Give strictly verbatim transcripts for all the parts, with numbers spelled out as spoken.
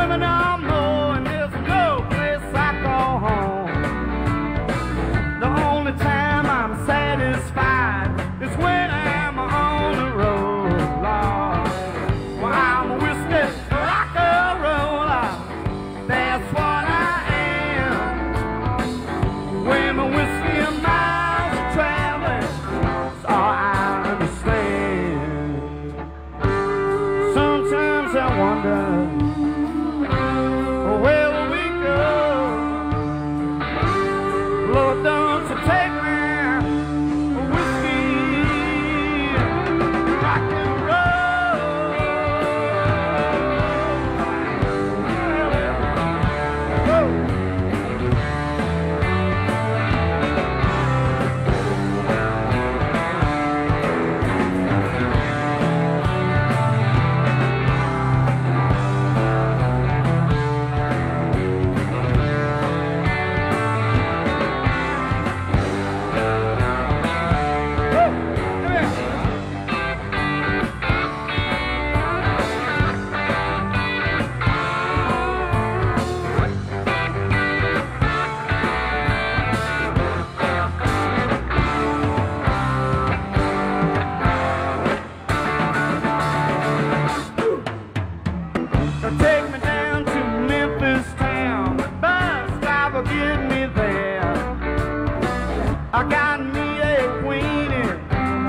women I know in this good place I call home. The only time I'm satisfied is when I'm on the road, Lord. Well, I'm a whiskey rock and roller, that's what I am. When my whiskey and miles are traveling, it's all I understand. Sometimes I wonder I got me a weenie,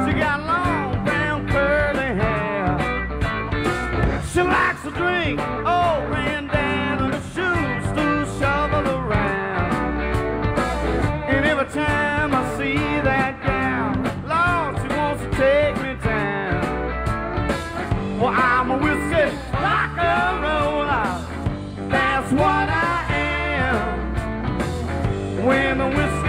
she got long brown curly hair. She likes to drink, oh, and down, and her shoes to shovel around. And every time I see that gal, Lord, she wants to take me down. Well, I'm a whiskey rock and roller, that's what I am. When the whiskey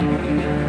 we